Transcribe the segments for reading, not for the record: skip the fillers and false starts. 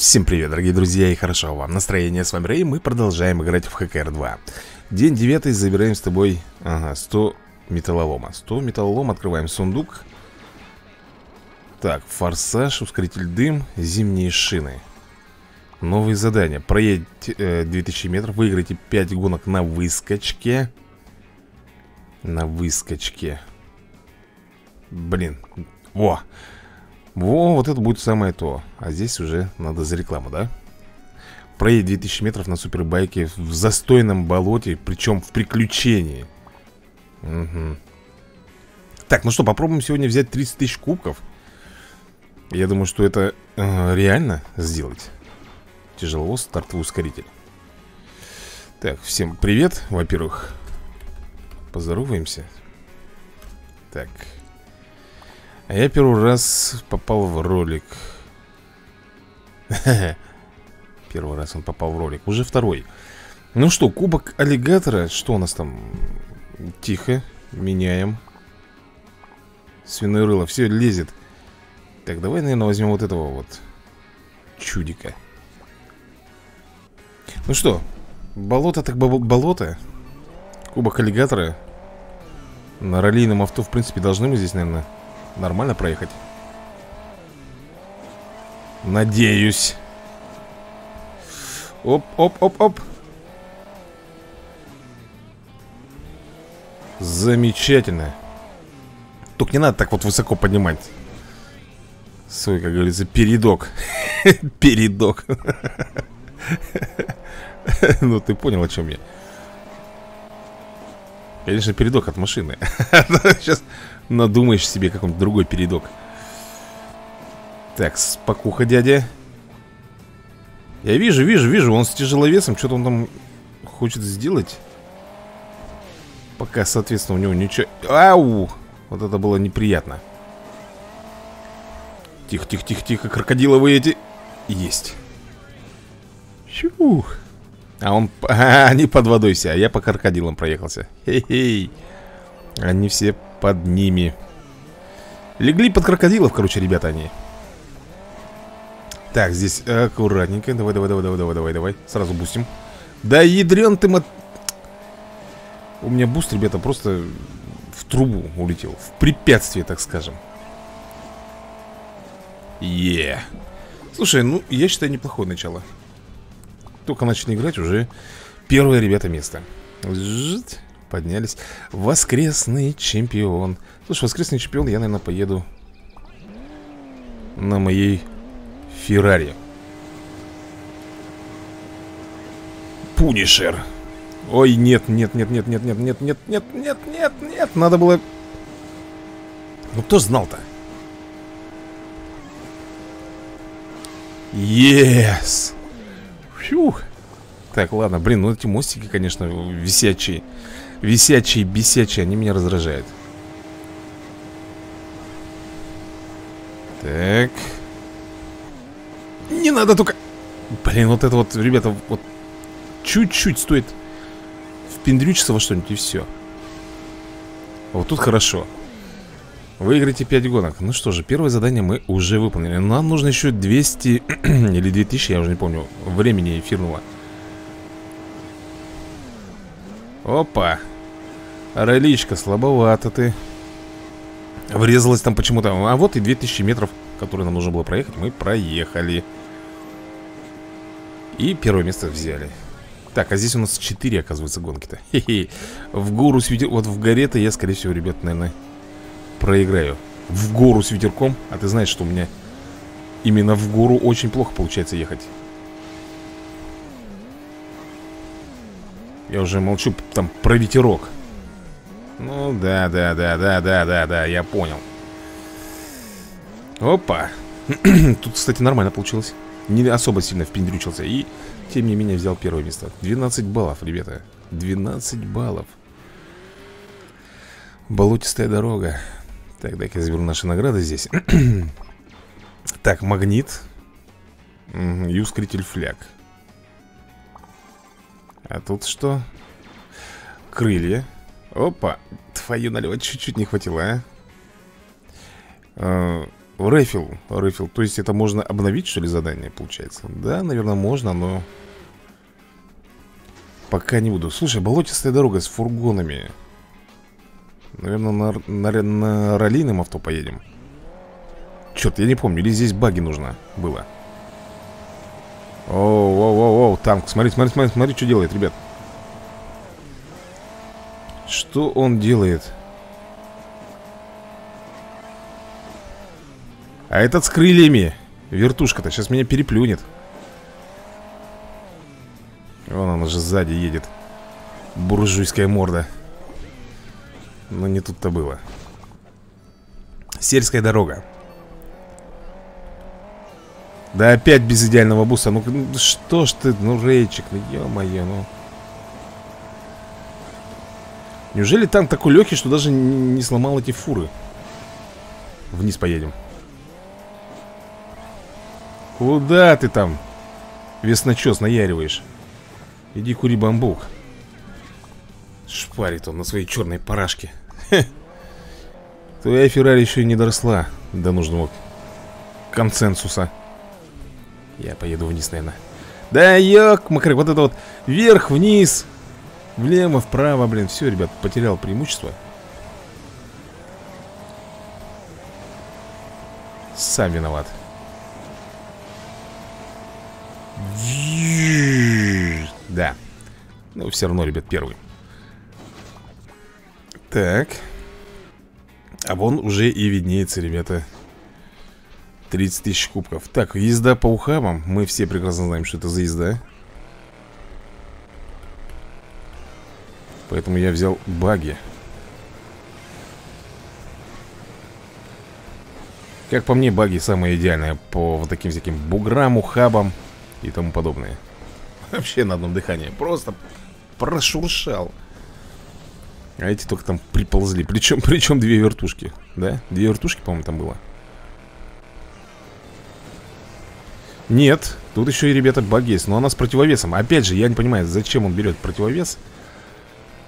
Всем привет, дорогие друзья, и хорошо вам настроение. С вами Рэй, мы продолжаем играть в ХКР-2. День 9, забираем с тобой 100 металлолома. 100 металлолома, открываем сундук. Так, форсаж, ускоритель дым, зимние шины. Новые задания. Проедьте 2000 метров, выиграйте 5 гонок на выскочке. На выскочке. Блин, во! Во, вот это будет самое то. А здесь уже надо за рекламу, да? Проедь 2000 метров на супербайке в застойном болоте, причем в приключении. Угу. Так, ну что, попробуем сегодня взять 30 тысяч кубков. Я думаю, что это реально сделать. Тяжеловоз, стартовый ускоритель. Так, всем привет, во-первых. Поздороваемся. Так. А я первый раз попал в ролик. Первый раз он попал в ролик. Уже второй. Ну что, кубок аллигатора. Что у нас там? Тихо, меняем. Свиное рыло, все лезет. Так, давай, наверное, возьмем вот этого вот чудика. Ну что, болото так болото. Кубок аллигатора. На раллийном авто, в принципе, должны мы здесь, наверное, нормально проехать. Надеюсь. Оп-оп-оп-оп. Замечательно. Только не надо так вот высоко поднимать свой, как говорится, передок. Передок. Ну ты понял, о чем я. Конечно, передок от машины. Сейчас надумаешь себе какой-нибудь другой передок. Так, спокуха, дядя. Я вижу. Он с тяжеловесом. Что-то он там хочет сделать. Пока, соответственно, у него ничего. Ау! Вот это было неприятно. Тихо. Крокодиловые эти. Есть. Чух. А он... они под водой все. А я по крокодилам проехался. Хе-хей. Они все... под ними. Легли под крокодилов, короче, ребята, они. Так, здесь аккуратненько. Давай. Сразу бустим. Да ядрен ты мат... У меня буст, ребята, просто в трубу улетел. В препятствие, так скажем. Е. Слушай, ну, я считаю, неплохое начало. Только начали играть, уже первое, ребята, место. Жить. Поднялись. Воскресный чемпион. Слушай, воскресный чемпион, я, наверное, поеду на моей Феррари Пунишер. Ой, нет. Надо было. Ну кто знал-то? Yes. Фух. Так, ладно, блин, ну эти мостики, конечно, висячие. Висячие, бесячие, они меня раздражают. Так. Не надо только... Блин, вот это вот, ребята, вот... Чуть-чуть стоит впендрючиться во что-нибудь, и все. А вот тут хорошо. Выиграйте 5 гонок. Ну что же, первое задание мы уже выполнили. Нам нужно еще 200 или 2000, я уже не помню, времени эфирного. Опа. Роличка, слабовато ты. Врезалась там почему-то. А вот и 2000 метров, которые нам нужно было проехать. Мы проехали. И первое место взяли. Так, а здесь у нас 4, оказывается, гонки-то. В гору с ветерком. Вот в горе-то я, скорее всего, ребят, наверное, проиграю. В гору с ветерком. А ты знаешь, что у меня именно в гору очень плохо получается ехать. Я уже молчу там про ветерок. Ну да, я понял. Опа. Тут, кстати, нормально получилось. Не особо сильно впендрючился. И, тем не менее, взял первое место. 12 баллов, ребята. 12 баллов. Болотистая дорога. Так, дай-ка я заберу наши награды здесь. Так, магнит. И ускоритель фляг. А тут что? Крылья. Опа, твою налево чуть-чуть не хватило, а? Рэфил. То есть это можно обновить, что ли, задание, получается? Да, наверное, можно, но... пока не буду. Слушай, болотистая дорога с фургонами. Наверное, на раллийном авто поедем. Черт, я не помню, или здесь баги нужно было. Оу, танк, смотри, что делает, ребят. Что он делает? А этот с крыльями. Вертушка-то сейчас меня переплюнет. Вон она же сзади едет. Буржуйская морда. Но не тут-то было. Сельская дорога. Да опять без идеального буса. Ну что ж ты, ну Рейчик, ну ё-моё, ну. Неужели танк такой легкий, что даже не сломал эти фуры? Вниз поедем. Куда ты там? Весночёс наяриваешь. Иди кури бамбук. Шпарит он на своей черной парашке. Твоя Феррари еще и не доросла до нужного консенсуса. Я поеду вниз, наверное. Да ёк-макры, вот это вот. Вверх, вниз, влево, вправо, блин. Все, ребят, потерял преимущество. Сам виноват. Да. Но все равно, ребят, первый. Так. А вон уже и виднеется, ребята, 30 тысяч кубков. Так, езда по ухабам. Мы все прекрасно знаем, что это за езда. Поэтому я взял баги. Как по мне, баги самое идеальное по вот таким всяким буграм, ухабам и тому подобное. Вообще на одном дыхании. Просто прошуршал. А эти только там приползли. Причем две вертушки. Да? Две вертушки, по-моему, там было. Нет, тут еще и, ребята, баг есть. Но она с противовесом. Опять же, я не понимаю, зачем он берет противовес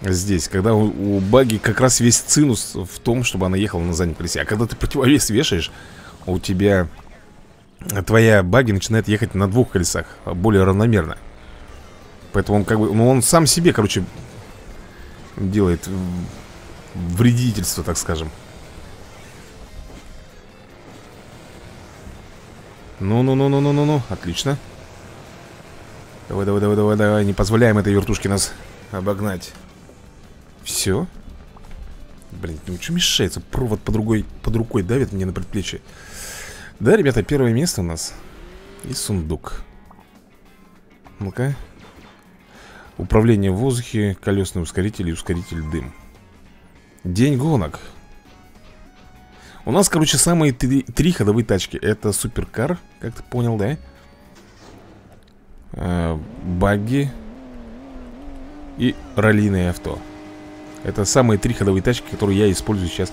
здесь, когда у баги как раз весь цинус в том, чтобы она ехала на заднем колесе. А когда ты противовес вешаешь, у тебя... твоя баги начинает ехать на двух колесах более равномерно. Поэтому он как бы... ну он сам себе, короче, делает вредительство, так скажем. Ну-ну-ну-ну-ну-ну-ну. Отлично. Давай-давай-давай-давай-давай. Не позволяем этой вертушке нас обогнать. Все. Блин, ну что мешается? Провод под рукой давит мне на предплечье. Да, ребята, первое место у нас. И сундук. Ну-ка. Управление в воздухе, колесный ускоритель и ускоритель дым. День гонок. У нас, короче, самые три ходовые тачки. Это суперкар, как ты понял, да? Багги. И раллийное авто. Это самые три ходовые тачки, которые я использую сейчас.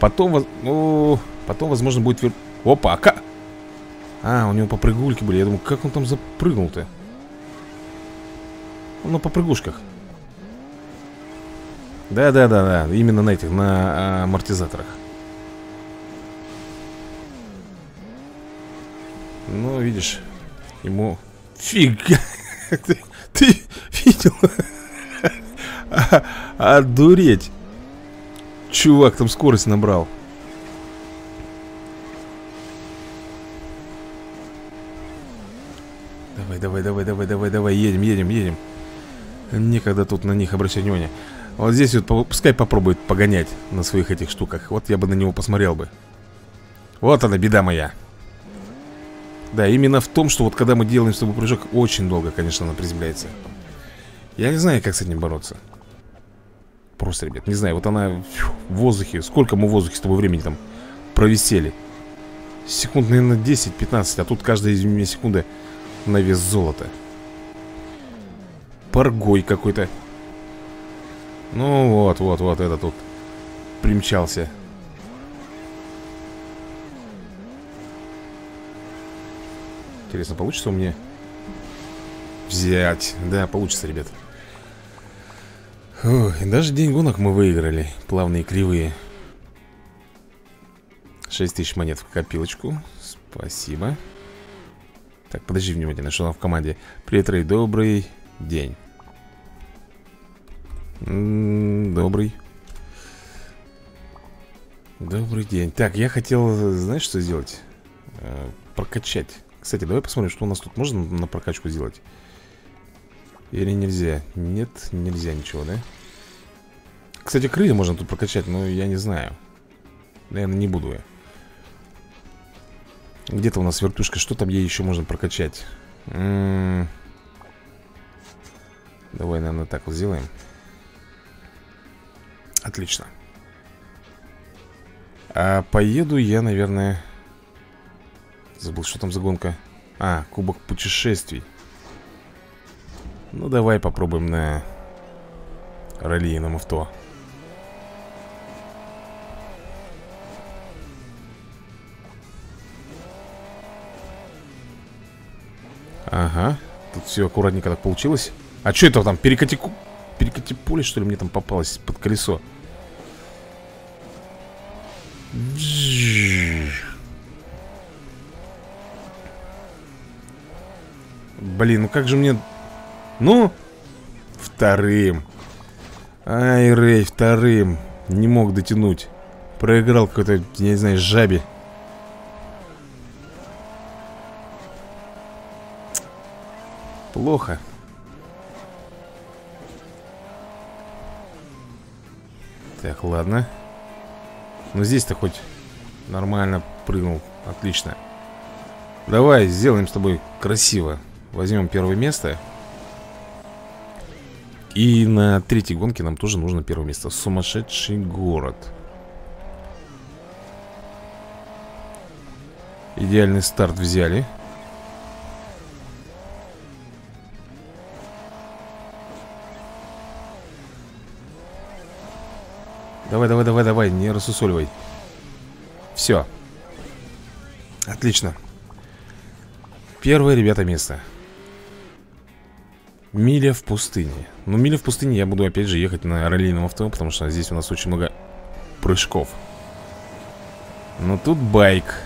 Потом, ну, потом возможно, будет... Опа, а у него попрыгульки были. Я думаю, как он там запрыгнул-то? Он на попрыгушках. Да-да-да-да, именно на этих, на амортизаторах. Ну, видишь, ему... Фига! Ты видел? Одуреть! Чувак там скорость набрал. Давай, едем. Некогда тут на них обращать внимание. Вот здесь вот пускай попробует погонять на своих этих штуках. Вот я бы на него посмотрел бы. Вот она, беда моя. Да, именно в том, что вот когда мы делаем с тобой прыжок, очень долго, конечно, она приземляется. Я не знаю, как с этим бороться. Просто, ребят, не знаю. Вот она в воздухе. Сколько мы в воздухе с тобой времени там провисели? Секунд, наверное, 10-15. А тут каждая из меня секунда на вес золота. Паргой какой-то. Ну вот это тут примчался. Интересно, получится у меня взять? Да, получится, ребят. Ой, даже день гонок мы выиграли. Плавные кривые. 6000 монет в копилочку. Спасибо. Так, подожди внимательно, что она в команде. Привет, Рэй, добрый день. Добрый. Добрый день. Так, я хотел, знаешь, что сделать? Прокачать. Кстати, давай посмотрим, что у нас тут можно на прокачку сделать. Или нельзя? Нет, нельзя ничего, да? Кстати, крылья можно тут прокачать, но я не знаю. Наверное, не буду я. Где-то у нас вертушка. Что там ей еще можно прокачать? Давай, наверное, так вот сделаем. Отлично. А поеду я, наверное... Забыл, что там за гонка. А, кубок путешествий. Ну, давай попробуем на раллийном авто. Ага, тут все аккуратненько так получилось. А что это там, перекати поле, что ли, мне там попалось под колесо? Блин, ну как же мне... Ну, вторым. Ай, Рэй, вторым. Не мог дотянуть. Проиграл какой-то, я не знаю, жабе. Плохо. Так, ладно. Ну здесь-то хоть нормально прыгнул. Отлично. Давай сделаем с тобой красиво. Возьмем первое место. И на третьей гонке нам тоже нужно первое место. Сумасшедший город. Идеальный старт взяли. Давай, давай, давай, давай, не рассусоливай. Все. Отлично. Первое, ребята, место. Миля в пустыне. Ну, миля в пустыне я буду опять же ехать на раллийном авто, потому что здесь у нас очень много прыжков. Но тут байк.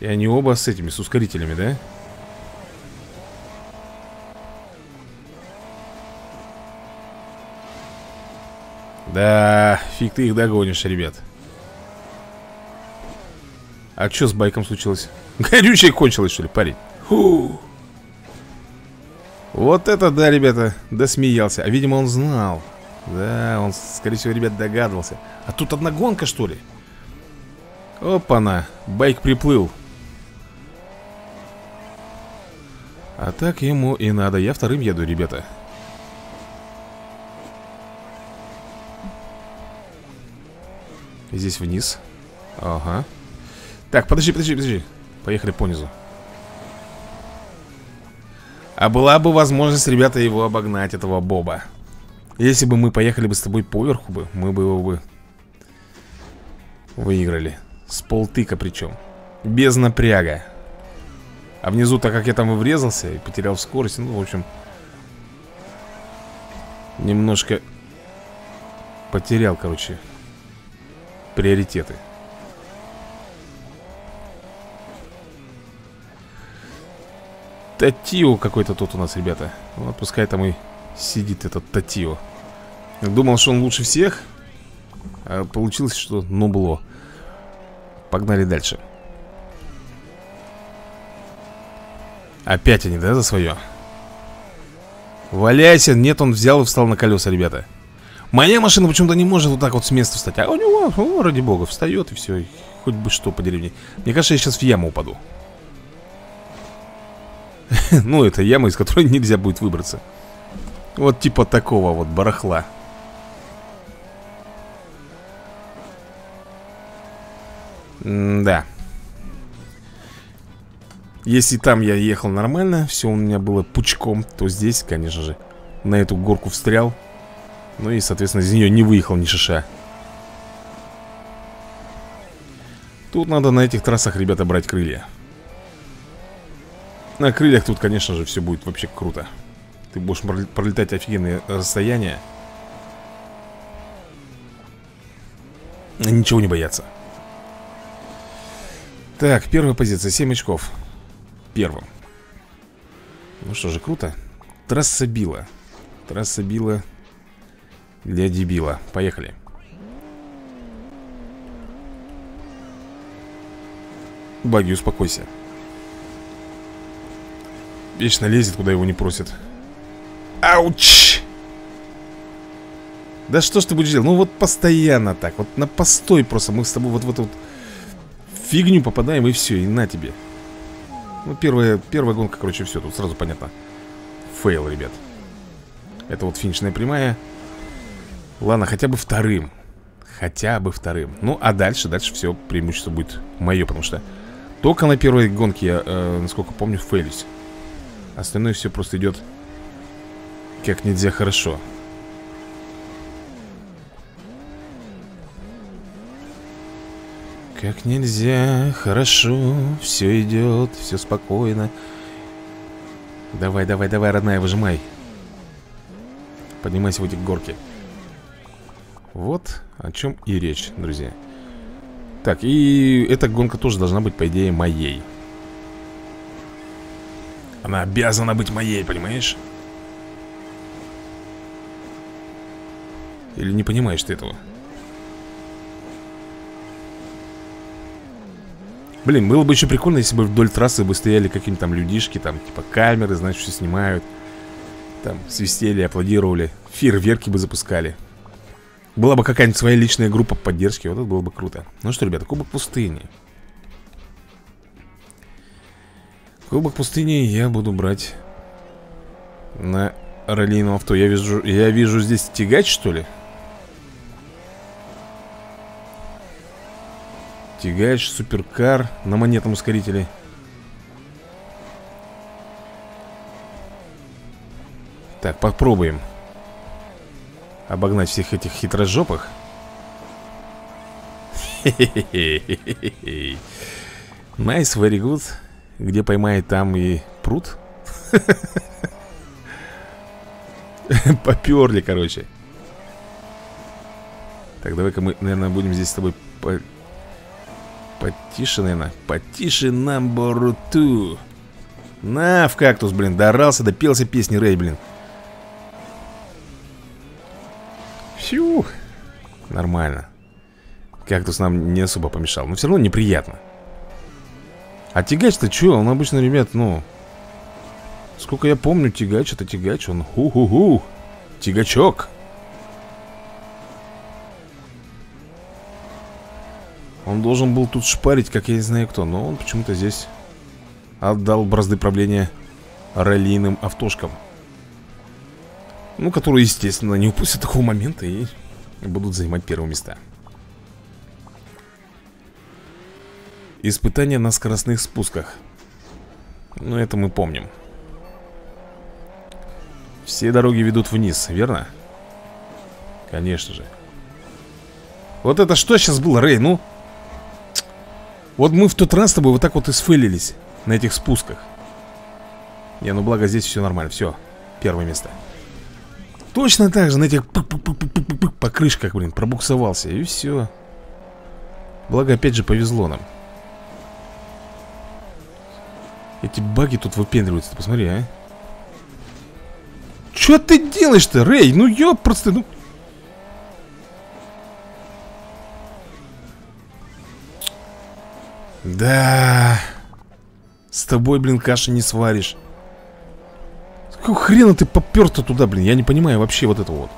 И они оба с этими, с ускорителями, да? Да, фиг ты их догонишь, ребят. А что с байком случилось? Горючее кончилось, что ли, парень? Фу. Вот это да, ребята, досмеялся. А, видимо, он знал. Да, он, скорее всего, ребят, догадывался. А тут одна гонка, что ли? Опа-на, байк приплыл. А так ему и надо. Я вторым еду, ребята. Здесь вниз. Ага. Так, подожди, подожди, подожди. Поехали понизу. А была бы возможность, ребята, его обогнать, этого Боба. Если бы мы поехали бы с тобой поверху бы, мы бы его бы выиграли. С полтыка причем. Без напряга. А внизу, так как я там и врезался, и потерял скорость, ну, в общем, немножко потерял, короче, приоритеты. Татио какой-то тут у нас, ребята. Вот пускай там и сидит этот Татио. Думал, что он лучше всех, а получилось, что нубло. Погнали дальше. Опять они, да, за свое? Валяйся, нет, он взял и встал на колеса, ребята. Моя машина почему-то не может вот так вот с места встать. А у него, о, ради бога, встает и все. Хоть бы что по деревне. Мне кажется, я сейчас в яму упаду. Ну, это яма, из которой нельзя будет выбраться. Вот типа такого вот барахла. Да. Если там я ехал нормально, все у меня было пучком, то здесь, конечно же, на эту горку встрял. Ну и, соответственно, из нее не выехал ни шиша. Тут надо на этих трассах, ребята, брать крылья. На крыльях тут, конечно же, все будет вообще круто. Ты будешь пролетать офигенные расстояния. Ничего не бояться. Так, первая позиция, 7 очков. Первым. Ну что же, круто. Трасса била. Трасса била для дебила. Поехали. Баги, успокойся. Вечно лезет, куда его не просят. Ауч! Да что ж ты будешь делать? Ну вот постоянно так. Вот на постой просто. Мы с тобой вот в эту вот фигню попадаем и все. И на тебе. Ну первая гонка, короче, все. Тут сразу понятно. Фейл, ребят. Это вот финишная прямая. Ладно, хотя бы вторым. Хотя бы вторым. Ну а дальше все преимущество будет мое. Потому что только на первой гонке я, насколько помню, фейлюсь. Остальное все просто идет как нельзя хорошо. Как нельзя хорошо. Все идет, все спокойно. Давай, давай, давай, родная, выжимай. Поднимайся в эти горки. Вот о чем и речь, друзья. Так, и эта гонка тоже должна быть, по идее, моей. Она обязана быть моей, понимаешь? Или не понимаешь ты этого? Блин, было бы еще прикольно, если бы вдоль трассы бы стояли какие-нибудь там людишки, там, типа камеры, значит, все снимают. Там свистели, аплодировали. Фейерверки бы запускали. Была бы какая-нибудь своя личная группа поддержки. Вот это было бы круто. Ну что, ребята, Кубок пустыни. Кубок пустыни я буду брать на раллийном авто. Я вижу здесь тягач, что ли? Тягач, суперкар на монетном ускорителе. Так, попробуем обогнать всех этих хитрожопых. Nice, very good. Где поймает, там и пруд. Поперли, короче. Так, давай-ка мы, наверное, будем здесь с тобой потише, наверное. Потише нам боруту. На, в кактус, блин. Дорался, допелся песни Рэй, блин. Фью. Нормально. Кактус нам не особо помешал. Но все равно неприятно. А тягач-то что? Он обычно, ребят, ну... Сколько я помню, тягач — это тягач. Он ху-ху-ху. Тягачок. Он должен был тут шпарить, как я не знаю кто. Но он почему-то здесь отдал бразды правления раллийным автошкам. Ну, которые, естественно, не упустят такого момента и будут занимать первые места. Испытания на скоростных спусках. Ну, это мы помним. Все дороги ведут вниз, верно? Конечно же. Вот это что сейчас было, Рэй, ну? Вот мы в тот раз с тобой вот так вот и сфейлились на этих спусках. Не, ну благо здесь все нормально, все, первое место. Точно так же на этих покрышках, блин, пробуксовался. И все. Благо, опять же, повезло нам. Эти баги тут выпендриваются, ты посмотри, а. Че ты делаешь-то, Рэй? Ну я просто, ну. Да. С тобой, блин, каши не сваришь. Какого хрена ты попёр-то туда, блин? Я не понимаю вообще вот этого вот.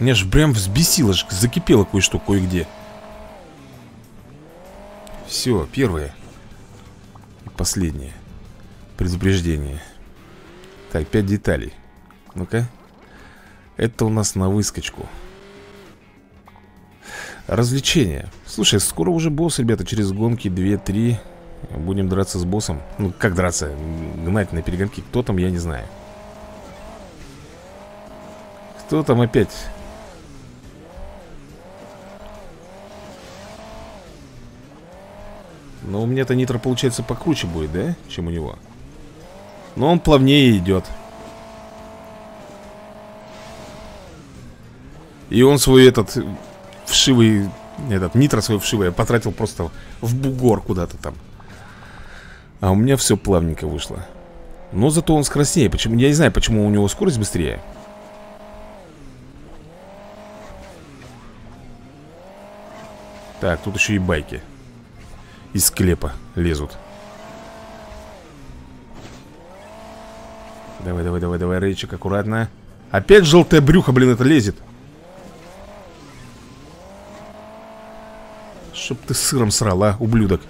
Меня ж прям взбесило, ж закипело кое-что, кое-где. Все, первое и последнее предупреждение. Так, 5 деталей. Ну-ка. Это у нас на выскочку. Развлечение. Слушай, скоро уже босс, ребята, через гонки 2-3. Будем драться с боссом. Ну, как драться? Гнать на перегонки. Кто там, я не знаю. Кто там опять? Но у меня-то нитро, получается, покруче будет, да? Чем у него. Но он плавнее идет. И он свой этот вшивый, нитро свой вшивый я потратил просто в бугор куда-то там. А у меня все плавненько вышло. Но зато он скоростнее. Почему? Я не знаю, почему у него скорость быстрее. Так, тут еще и байки из склепа лезут. Давай, давай, давай, давай, Рейчик, аккуратно. Опять желтое брюхо, блин, это лезет. Чтоб ты сыром срал, а, ублюдок.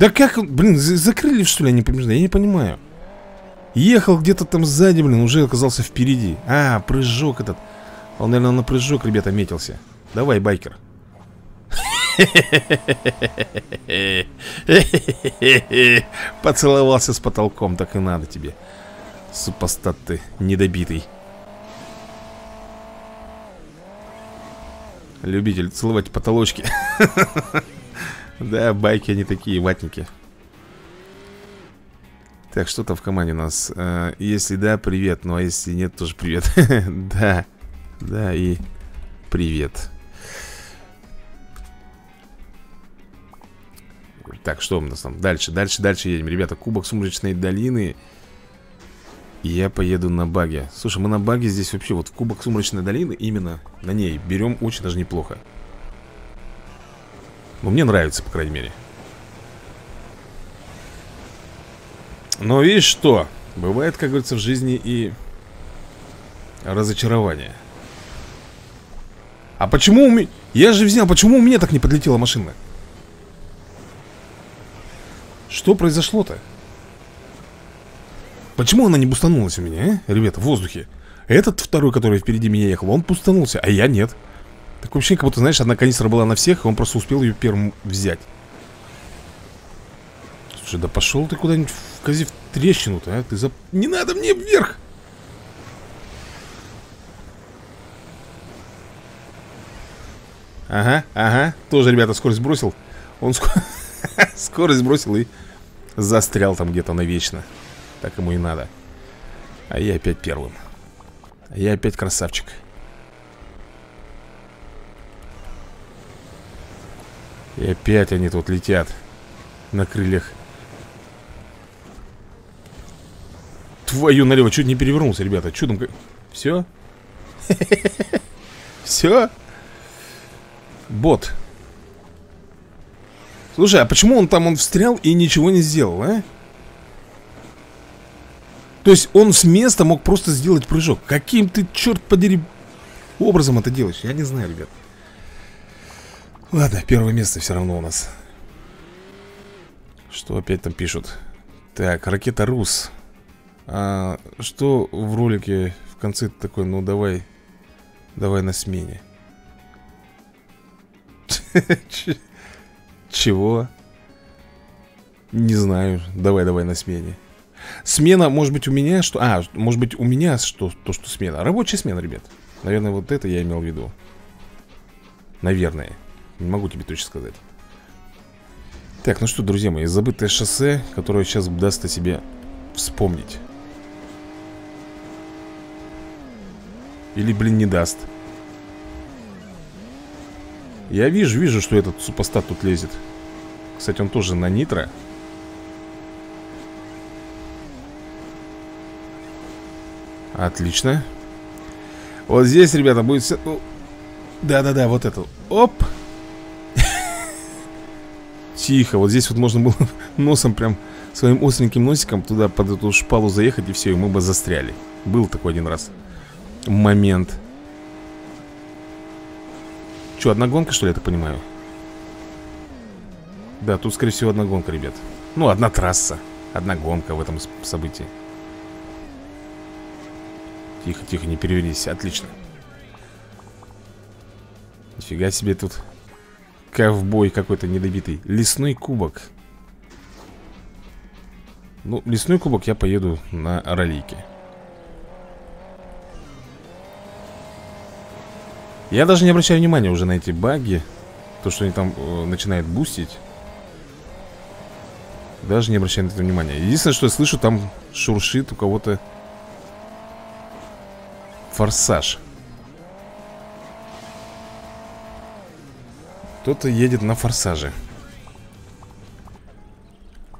Да как, блин, закрыли, что ли, они помешали? Я не понимаю. Ехал где-то там сзади, блин, уже оказался впереди. А, прыжок этот. Он, наверное, на прыжок, ребята, метился. Давай, байкер. Поцеловался с потолком, так и надо тебе. Супостат ты, недобитый. Любитель целовать потолочки. Да, байки они такие, ватники. Так, что там в команде у нас? Если да, привет. Ну, а если нет, тоже привет. Да, да и привет. Так, что у нас там? Дальше, дальше, дальше едем, ребята. Кубок Сумрачной долины. Я поеду на баге. Слушай, мы на баге здесь вообще, вот в Кубок Сумрачной долины, именно на ней берем очень даже неплохо. Ну, мне нравится, по крайней мере. Но видишь что? Бывает, как говорится, в жизни и разочарование. А почему у меня... Я же взял, почему у меня так не подлетела машина? Что произошло-то? Почему она не бустанулась у меня, а? Ребята, в воздухе. Этот второй, который впереди меня ехал, он бустанулся, а я нет. Так вообще, как будто, знаешь, одна канистра была на всех, и он просто успел ее первым взять. Слушай, да пошел ты куда-нибудь в козе в трещину-то, а? Ты за... Не надо мне вверх! Ага, ага, тоже, ребята, скорость бросил. Он скорость бросил и застрял там где-то навечно. Так ему и надо. А я опять первым. А я опять красавчик. И опять они тут летят на крыльях. Твою налево, чуть не перевернулся, ребята. Чудом... Все? Все? Бот. Слушай, а почему он там, он встрял и ничего не сделал, а? То есть он с места мог просто сделать прыжок. Каким ты, черт подери, образом это делаешь? Я не знаю, ребят. Ладно, первое место все равно у нас. Что опять там пишут? Так, ракета Рус. А что в ролике в конце такой, ну давай, давай на смене. Чего? Не знаю. Давай, давай на смене. Смена, может быть, у меня что? А, может быть, у меня что? То, что смена. Рабочая смена, ребят. Наверное, вот это я имел в виду. Наверное. Не могу тебе точно сказать. Так, ну что, друзья мои, забытое шоссе, которое сейчас даст о себе вспомнить. Или, блин, не даст. Я вижу, вижу, что этот супостат тут лезет. Кстати, он тоже на нитро. Отлично. Вот здесь, ребята, будет все... Да-да-да, вот это. Оп. Тихо, вот здесь вот можно было носом прям, своим остреньким носиком туда под эту шпалу заехать, и все, и мы бы застряли. Был такой один раз момент. Че, одна гонка, что ли, я так понимаю? Да, тут, скорее всего, одна гонка, ребят. Ну, одна трасса, одна гонка в этом событии. Тихо, тихо, не перевернись, отлично. Нифига себе тут. Ковбой какой-то недобитый. Лесной кубок. Ну, лесной кубок я поеду на ролике. Я даже не обращаю внимания уже на эти баги. То, что они там начинают бустить. Даже не обращая на это внимания. Единственное, что я слышу, там шуршит у кого-то форсаж. Кто-то едет на форсаже.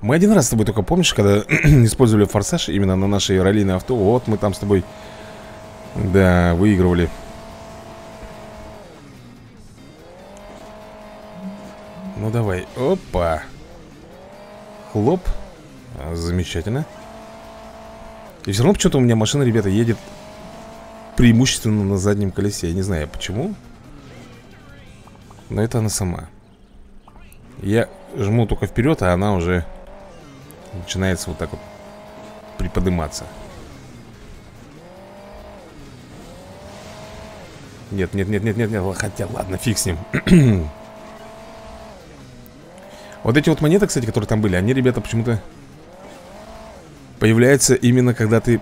Мы один раз с тобой только, помнишь, когда использовали форсаж именно на нашей раллийной авто. Вот мы там с тобой, да, выигрывали. Ну давай, опа. Хлоп. Замечательно. И все равно почему-то у меня машина, ребята, едет преимущественно на заднем колесе. Я не знаю почему, но это она сама. Я жму только вперед, а она уже начинается вот так вот приподниматься. Нет, нет, нет, нет, нет, нет. Хотя, ладно, фиг с ним. Вот эти вот монеты, кстати, которые там были, они, ребята, почему-то появляются именно когда ты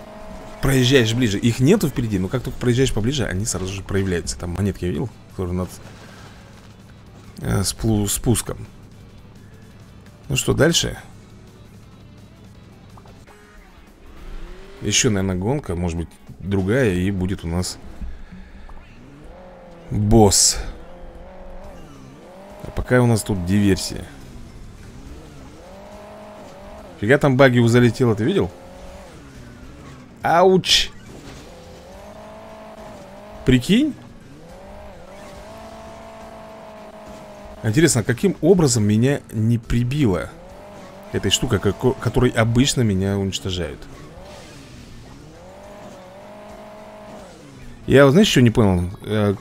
проезжаешь ближе. Их нету впереди, но как только проезжаешь поближе, они сразу же проявляются. Там монетки я видел, которые над спуском. Ну что, дальше? Еще, наверное, гонка, может быть, другая, и будет у нас босс. А пока у нас тут диверсия. Фига там багги залетело, ты видел? Ауч! Прикинь? Интересно, каким образом меня не прибило этой штукой, которой обычно меня уничтожают. Я, знаешь, что не понял?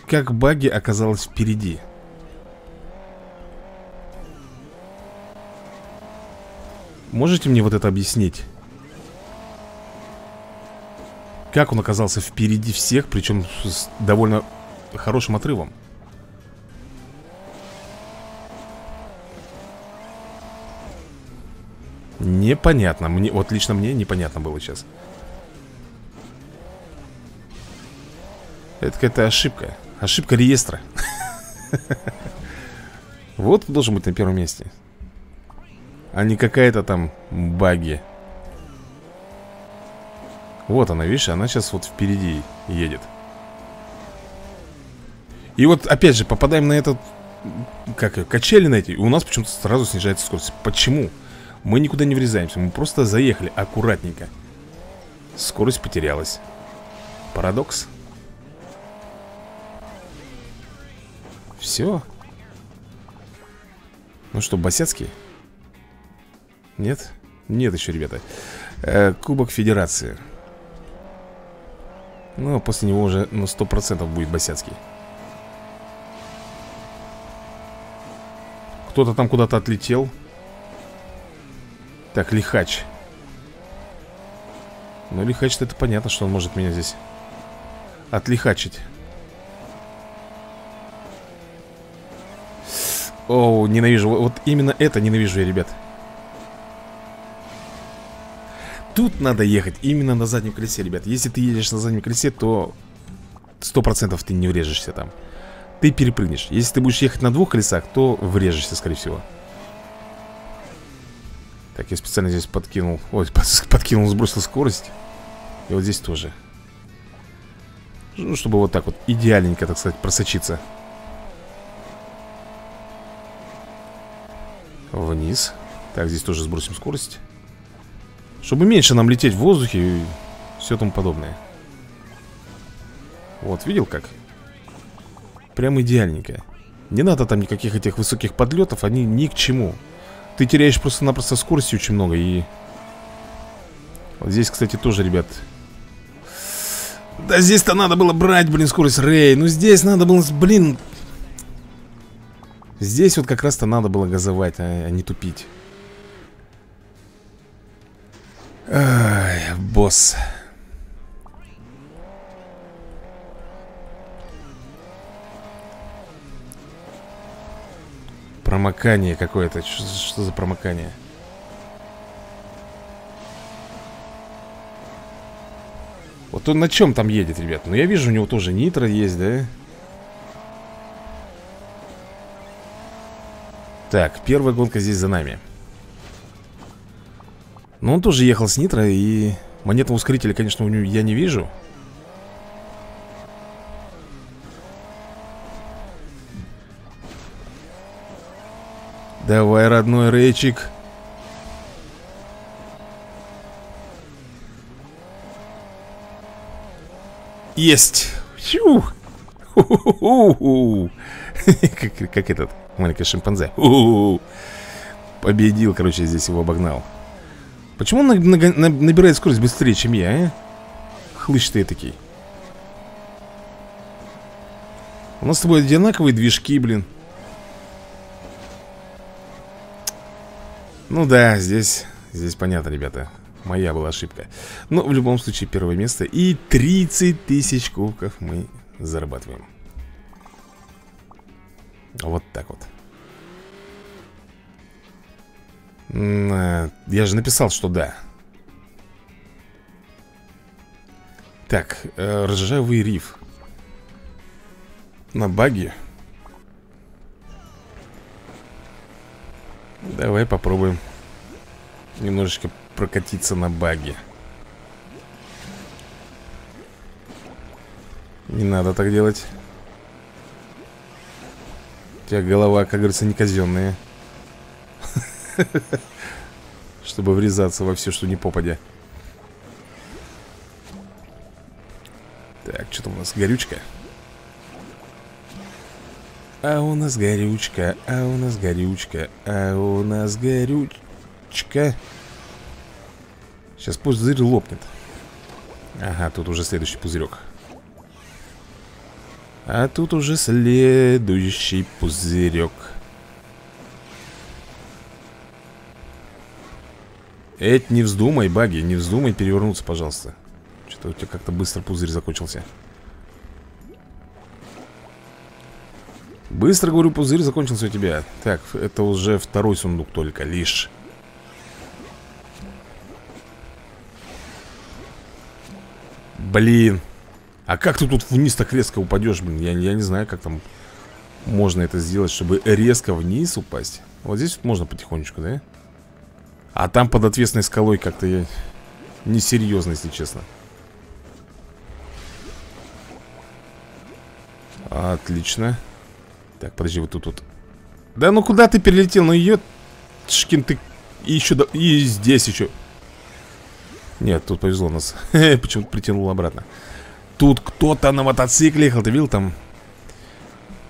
Как багги оказалось впереди? Можете мне вот это объяснить? Как он оказался впереди всех, причем с довольно хорошим отрывом? Непонятно, мне, вот лично мне непонятно было сейчас. Это какая-то ошибка. Ошибка реестра. Вот должен быть на первом месте, а не какая-то там баги. Вот она, видишь, она сейчас вот впереди едет. И вот опять же попадаем на этот, как ее, качели на эти. И у нас почему-то сразу снижается скорость. Почему? Мы никуда не врезаемся, мы просто заехали аккуратненько. Скорость потерялась. Парадокс. Все. Ну что, босяцкий? Нет? Нет еще, ребята. Кубок Федерации. Ну, после него уже на 100% будет босяцкий. Кто-то там куда-то отлетел. Так, лихач. Ну, лихач-то это понятно, что он может меня здесь отлихачить. Оу, ненавижу. Вот именно это ненавижу я, ребят. Тут надо ехать именно на заднем колесе, ребят. Если ты едешь на заднем колесе, то 100% ты не врежешься там. Ты перепрыгнешь. Если ты будешь ехать на двух колесах, то врежешься, скорее всего. Так, я специально здесь подкинул. Ой, подкинул, сбросил скорость. И вот здесь тоже. Ну, чтобы вот так вот идеальненько, так сказать, просочиться. Вниз. Так, здесь тоже сбросим скорость, чтобы меньше нам лететь в воздухе и все тому подобное. Вот, видел как? Прям идеальненько. Не надо там никаких этих высоких подлетов, они ни к чему. Ты теряешь просто-напросто скорости очень много. И вот здесь, кстати, тоже, ребят. Да здесь-то надо было брать, блин, скорость, Рэй. Ну здесь надо было, блин. Здесь вот как раз-то надо было газовать, а не тупить. Ай, босс. Промокание какое-то. Что за промокание? Вот он на чем там едет, ребят? Ну я вижу, у него тоже нитро есть, да? Так, первая гонка здесь за нами. Но он тоже ехал с нитро, и монетного ускорителя, конечно, у него я не вижу. Давай, родной Рэйчик. Есть! Фух! Как этот маленький шимпанзе. Победил, короче, здесь его обогнал. Почему он набирает скорость быстрее, чем я, а? Хлыщ ты такие. У нас с тобой одинаковые движки, блин. Ну да, здесь понятно, ребята. Моя была ошибка. Но в любом случае первое место. И 30 тысяч кубков мы зарабатываем. Вот так вот. Я же написал, что да. Так, ржавый риф. На баги. Давай попробуем немножечко прокатиться на баге. Не надо так делать. У тебя голова, как говорится, не казенная. Чтобы врезаться во все, что не попадя. Так, что там у нас? Горючка. А у нас горючка, а у нас горючка, а у нас горючка. Сейчас пузырь лопнет. Ага, тут уже следующий пузырек. А тут уже следующий пузырек. Эть, не вздумай, баги, не вздумай перевернуться, пожалуйста. Что-то у тебя как-то быстро пузырь закончился. Быстро, говорю, пузырь закончился у тебя. Так, это уже второй сундук только лишь. Блин. А как ты тут вниз так резко упадешь, блин? Я не знаю, как там можно это сделать, чтобы резко вниз упасть. Вот здесь вот можно потихонечку, да? А там под отвесной скалой как-то я несерьезно, если честно. Отлично. Так, подожди, вот тут вот. Да ну куда ты перелетел? Ну ее... Шкин ты... И еще... И здесь еще... Нет, тут повезло нас. Почему-то притянул обратно. Тут кто-то на мотоцикле ехал. Ты видел там?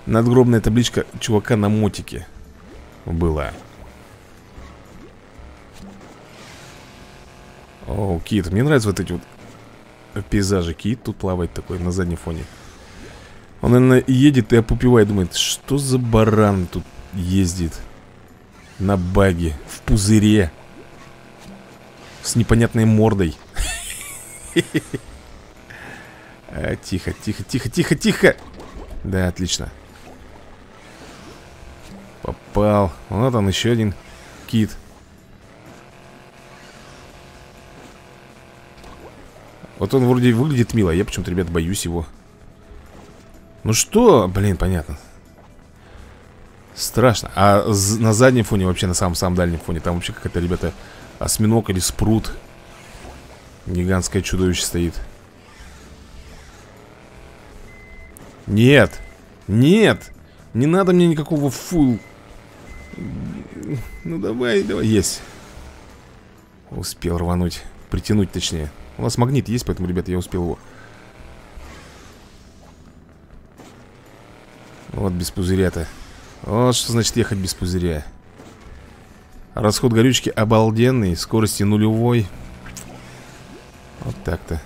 Надгробная табличка чувака на мотике была. О, кит. Мне нравятся вот эти вот пейзажи. Кит тут плавает такой на заднем фоне. Он, наверное, едет и опупевает, думает, что за баран тут ездит на баге, в пузыре, с непонятной мордой. Тихо, тихо, тихо, тихо, тихо. Да, отлично. Попал. Вот он, еще один кит. Вот он вроде выглядит мило. Я почему-то, ребят, боюсь его. Ну что? Блин, понятно. Страшно. А на заднем фоне вообще, на самом-самом дальнем фоне, там вообще какая-то, ребята, осьминог или спрут. Гигантское чудовище стоит. Нет. Нет. Не надо мне никакого фул. Ну давай, давай. Есть. Успел рвануть. Притянуть, точнее. У нас магнит есть, поэтому, ребята, я успел его. Вот без пузыря-то. Вот что значит ехать без пузыря. Расход горючки обалденный. Скорости нулевой. Вот так-то.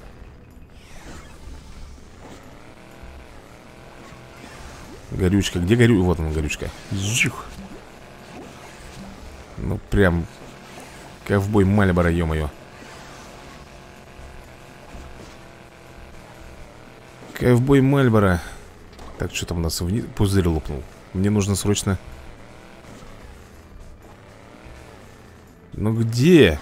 Горючка. Где горючка? Вот она, горючка. Жух. Ну прям ковбой Мальборо, ё-моё. Ковбой Мальборо. Так, что там у нас? Пузырь лопнул. Мне нужно срочно... Ну где?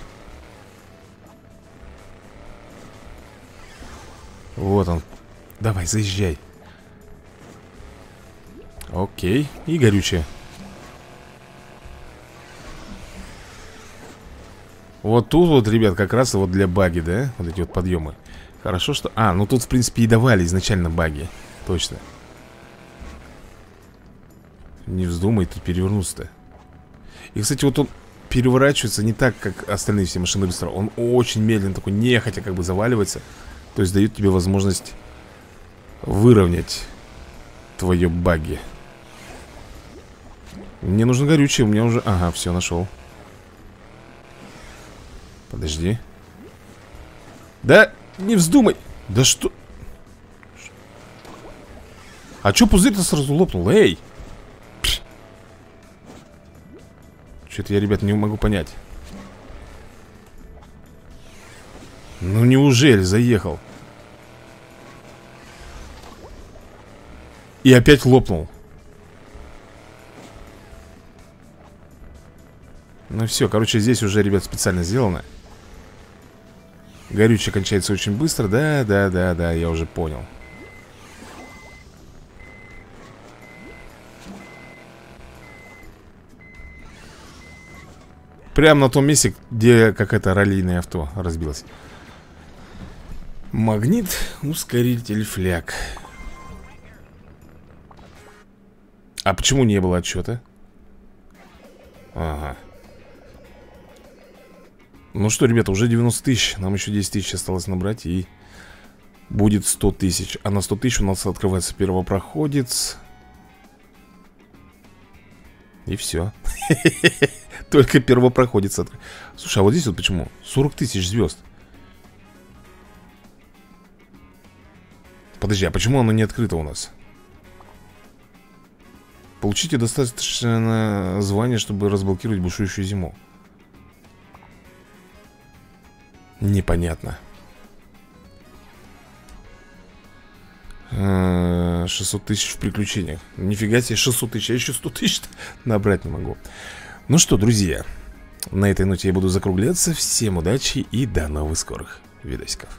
Вот он. Давай, заезжай. Окей. И горючее. Вот тут вот, ребят, как раз вот для баги, да? Вот эти вот подъемы. Хорошо, что... А, ну тут, в принципе, и давали изначально баги. Точно. Не вздумай тут перевернуться-то. И, кстати, вот он переворачивается не так, как остальные все машины быстро. Он очень медленно такой, нехотя как бы заваливается. То есть дает тебе возможность выровнять твое баги. Мне нужно горючее, у меня уже... Ага, все, нашел. Подожди. Да, не вздумай. Да что? А че пузырь-то сразу лопнул? Эй! Что-то я, ребят, не могу понять. Ну неужели заехал? И опять лопнул. Ну все, короче, здесь уже, ребят, специально сделано. Горючее кончается очень быстро. Да, да, да, да, я уже понял. Прямо на том месте, где какое-то раллийное авто разбилось. Магнит, ускоритель, фляг. А почему не было отчета? Ага. Ну что, ребята, уже 90 тысяч. Нам еще 10 тысяч осталось набрать. И будет 100 тысяч. А на 100 тысяч у нас открывается первопроходец. И все. Только первопроходец. Слушай, а вот здесь вот почему? 40 тысяч звезд. Подожди, а почему оно не открыто у нас? Получите достаточно звания, чтобы разблокировать бушующую зиму. Непонятно. 600 тысяч в приключениях. Нифига себе, 600 тысяч, я еще 100 тысяч набрать не могу. Ну что, друзья, на этой ноте я буду закругляться. Всем удачи и до новых скорых видосиков.